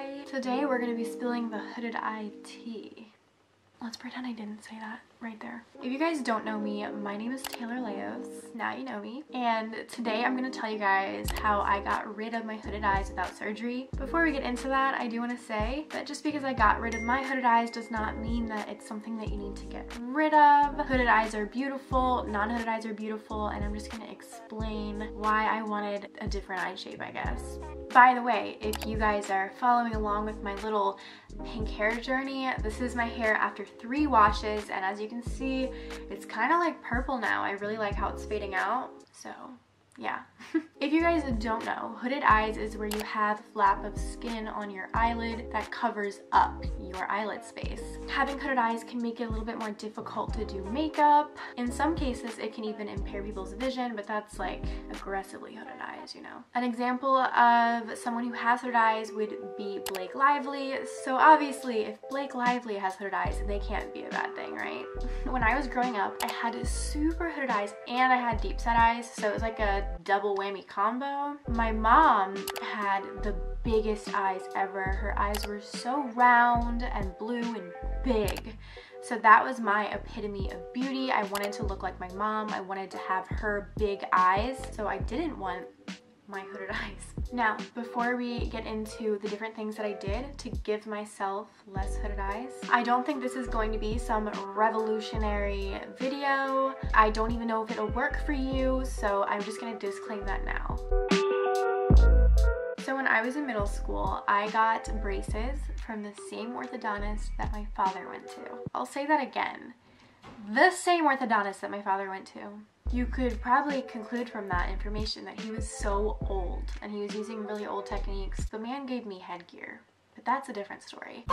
Hi! Today we're going to be spilling the hooded eye tea. Let's pretend I didn't say that right there. If you guys don't know me, my name is Taylor Laios. Now you know me. And today I'm going to tell you guys how I got rid of my hooded eyes without surgery. Before we get into that, I do want to say that just because I got rid of my hooded eyes does not mean that it's something that you need to get rid of. Hooded eyes are beautiful, non-hooded eyes are beautiful, and I'm just going to explain why I wanted a different eye shape, I guess. By the way, if you guys are following along with my little pink hair journey, this is my hair after 3 washes, and as you can see, it's kind of like purple now. I really like how it's fading out, so yeah. If you guys don't know, hooded eyes is where you have a flap of skin on your eyelid that covers up your eyelid space. Having hooded eyes can make it a little bit more difficult to do makeup. In some cases, it can even impair people's vision, but that's like aggressively hooded eyes, you know. An example of someone who has hooded eyes would be Blake Lively. So obviously, if Blake Lively has hooded eyes, they can't be a bad thing, right? When I was growing up, I had super hooded eyes and I had deep set eyes, so it was like a double whammy combo. My mom had the biggest eyes ever. Her eyes were so round and blue and big. So that was my epitome of beauty. I wanted to look like my mom. I wanted to have her big eyes. So I didn't want my hooded eyes. Now, before we get into the different things that I did to give myself less hooded eyes, I don't think this is going to be some revolutionary video. I don't even know if it'll work for you, so I'm just gonna disclaim that now. So when I was in middle school, I got braces from the same orthodontist that my father went to. I'll say that again. The same orthodontist that my father went to. You could probably conclude from that information that he was so old and he was using really old techniques. The man gave me headgear, but that's a different story.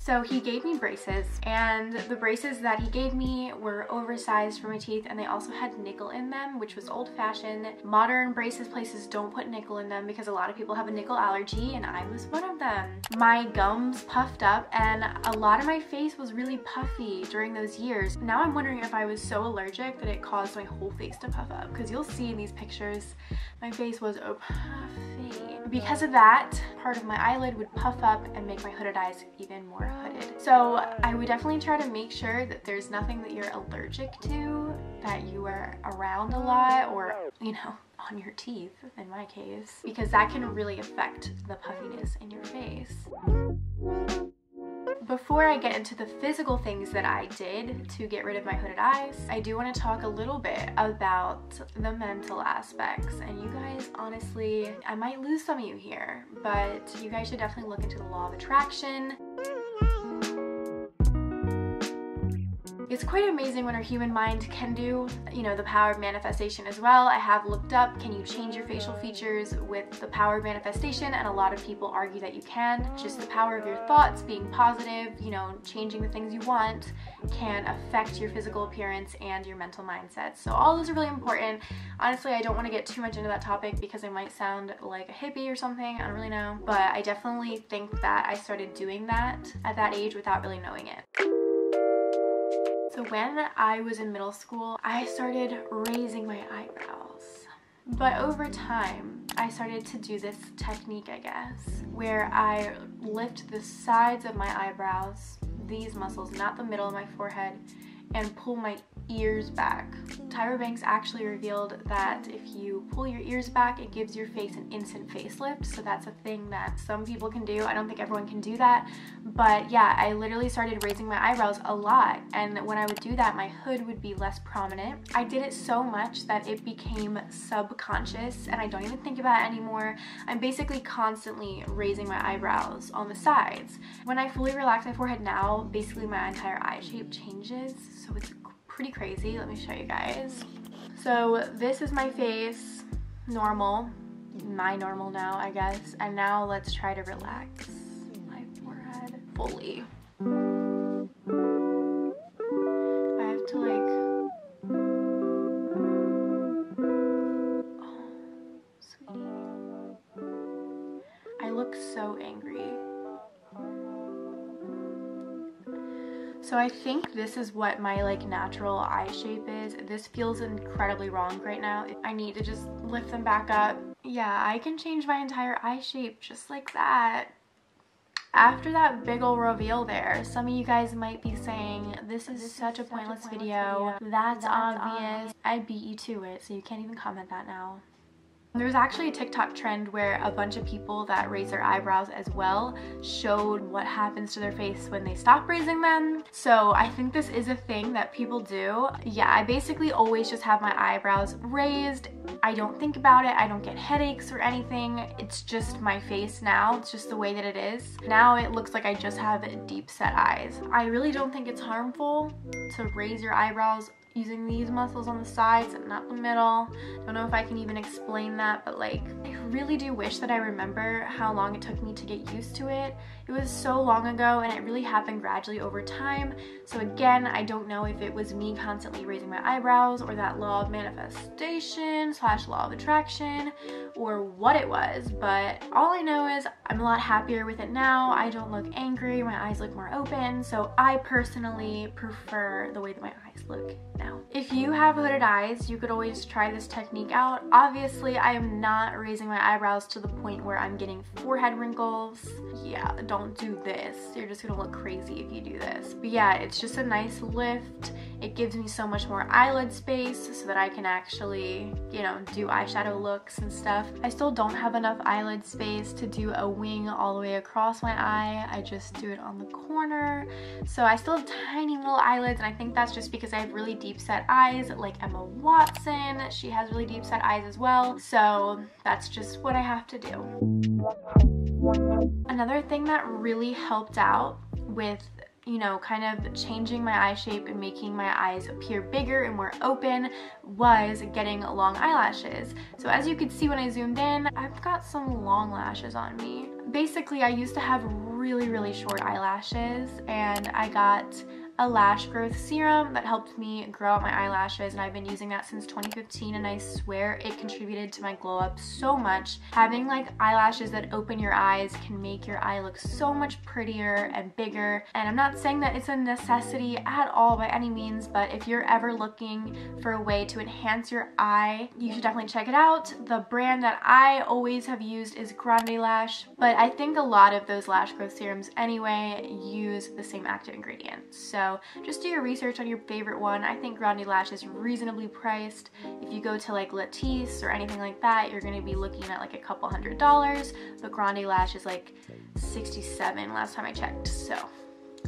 So he gave me braces, and the braces that he gave me were oversized for my teeth, and they also had nickel in them, which was old-fashioned. Modern braces places don't put nickel in them because a lot of people have a nickel allergy, and I was one of them. My gums puffed up, and a lot of my face was really puffy during those years. Now I'm wondering if I was so allergic that it caused my whole face to puff up, because you'll see in these pictures, my face was puffy. Because of that, part of my eyelid would puff up and make my hooded eyes even more hooded. So I would definitely try to make sure that there's nothing that you're allergic to, that you are around a lot, or, you know, on your teeth in my case, because that can really affect the puffiness in your face. Before I get into the physical things that I did to get rid of my hooded eyes, I do want to talk a little bit about the mental aspects. And you guys, honestly, I might lose some of you here, but you guys should definitely look into the law of attraction. It's quite amazing what our human mind can do, you know, the power of manifestation as well. I have looked up, can you change your facial features with the power of manifestation? And a lot of people argue that you can. Just the power of your thoughts, being positive, you know, changing the things you want can affect your physical appearance and your mental mindset. So all those are really important. Honestly, I don't want to get too much into that topic because I might sound like a hippie or something, I don't really know. But I definitely think that I started doing that at that age without really knowing it. So when I was in middle school, I started raising my eyebrows. But over time, I started to do this technique, I guess, where I lift the sides of my eyebrows, these muscles, not the middle of my forehead, and pull my ears back. Tyra Banks actually revealed that if you pull your ears back, it gives your face an instant facelift, so that's a thing that some people can do. I don't think everyone can do that, but yeah, I literally started raising my eyebrows a lot, and when I would do that, my hood would be less prominent. I did it so much that it became subconscious, and I don't even think about it anymore. I'm basically constantly raising my eyebrows on the sides. When I fully relax my forehead now, basically my entire eye shape changes, so it's pretty crazy. Let me show you guys. So this is my face, normal, my normal now, I guess. And now let's try to relax my forehead fully. I have to like, oh, sweetie. I look so angry. So I think this is what my like natural eye shape is. This feels incredibly wrong right now. I need to just lift them back up. Yeah, I can change my entire eye shape just like that. After that big ol' reveal there, some of you guys might be saying, this is such a pointless video. That's obvious. I beat you to it, so you can't even comment that now. There's actually a TikTok trend where a bunch of people that raise their eyebrows as well showed what happens to their face when they stop raising them. So I think this is a thing that people do. Yeah, I basically always just have my eyebrows raised. I don't think about it. I don't get headaches or anything. It's just my face now. It's just the way that it is. Now it looks like I just have deep set eyes. I really don't think it's harmful to raise your eyebrows using these muscles on the sides and not the middle. Don't know if I can even explain that, but like, I really do wish that I remember how long it took me to get used to it. It was so long ago and it really happened gradually over time. So again, I don't know if it was me constantly raising my eyebrows or that law of manifestation / law of attraction or what it was, but all I know is I'm a lot happier with it now. I don't look angry, my eyes look more open, so I personally prefer the way that my eyes look now. If you have hooded eyes, you could always try this technique out. Obviously, I am not raising my eyebrows to the point where I'm getting forehead wrinkles. Yeah, don't do this. You're just gonna look crazy if you do this. But yeah, it's just a nice lift. It gives me so much more eyelid space so that I can actually, you know, do eyeshadow looks and stuff. I still don't have enough eyelid space to do a wing all the way across my eye. I just do it on the corner. So I still have tiny little eyelids, and I think that's just because I have really deep set eyes, like Emma Watson. She has really deep set eyes as well. So that's just what I have to do. Another thing that really helped out with, you know, kind of changing my eye shape and making my eyes appear bigger and more open was getting long eyelashes. So as you could see when I zoomed in, I've got some long lashes on me. Basically, I used to have really, really short eyelashes, and I got a lash growth serum that helped me grow out my eyelashes, and I've been using that since 2015, and I swear it contributed to my glow up so much. Having like eyelashes that open your eyes can make your eye look so much prettier and bigger, and I'm not saying that it's a necessity at all by any means, but if you're ever looking for a way to enhance your eye, you should definitely check it out. The brand that I always have used is Grande Lash, but I think a lot of those lash growth serums anyway use the same active ingredient. So just do your research on your favorite one. I think Grande Lash is reasonably priced. If you go to like Latisse or anything like that, you're gonna be looking at like a couple $100s, but Grande Lash is like $67 last time I checked, so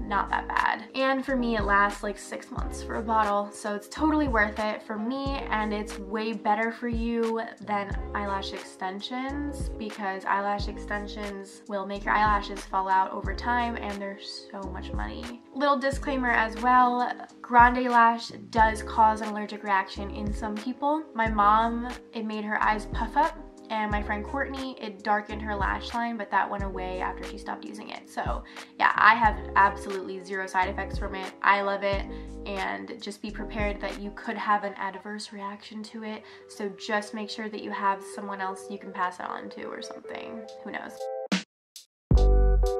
not that bad. And for me, it lasts like 6 months for a bottle, so it's totally worth it for me, and it's way better for you than eyelash extensions, because eyelash extensions will make your eyelashes fall out over time, and they're so much money. Little disclaimer as well, Grande Lash does cause an allergic reaction in some people. My mom, it made her eyes puff up, and my friend Courtney, it darkened her lash line, but that went away after she stopped using it. So yeah, I have absolutely zero side effects from it. I love it, and just be prepared that you could have an adverse reaction to it. So just make sure that you have someone else you can pass it on to or something. Who knows?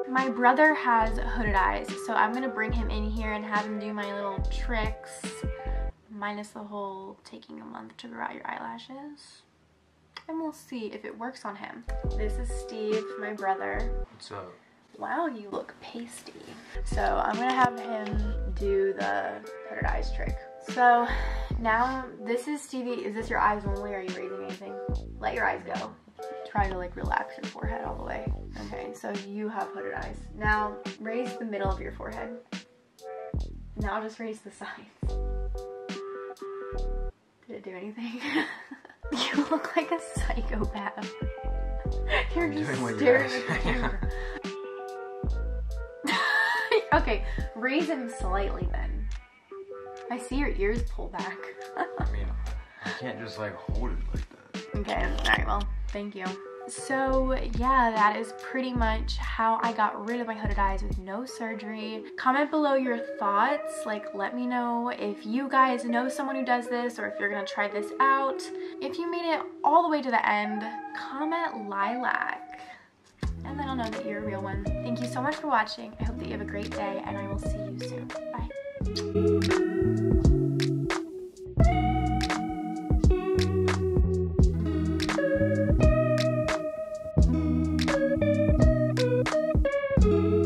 My brother has hooded eyes, so I'm gonna bring him in here and have him do my little tricks, minus the whole taking a month to grow out your eyelashes. And we'll see if it works on him. This is Steve, my brother. What's up? Wow, you look pasty. So I'm gonna have him do the hooded eyes trick. So now, this is Stevie. Is this your eyes only? Are you raising anything? Let your eyes go. Try to like relax your forehead all the way. Okay, so you have hooded eyes. Now raise the middle of your forehead. Now just raise the sides. Did it do anything? You look like a psychopath. You're just staring at the camera. Okay, raise him slightly then. I see your ears pull back. I mean, I can't just like hold it like that. Okay, alright, well, thank you. So yeah, that is pretty much how I got rid of my hooded eyes with no surgery. Comment below your thoughts. Like, let me know if you guys know someone who does this, or if you're gonna try this out. If you made it all the way to the end, comment lilac, and then I'll know that you're a real one. Thank you so much for watching. I hope that you have a great day, and I will see you soon. Bye. Thank you.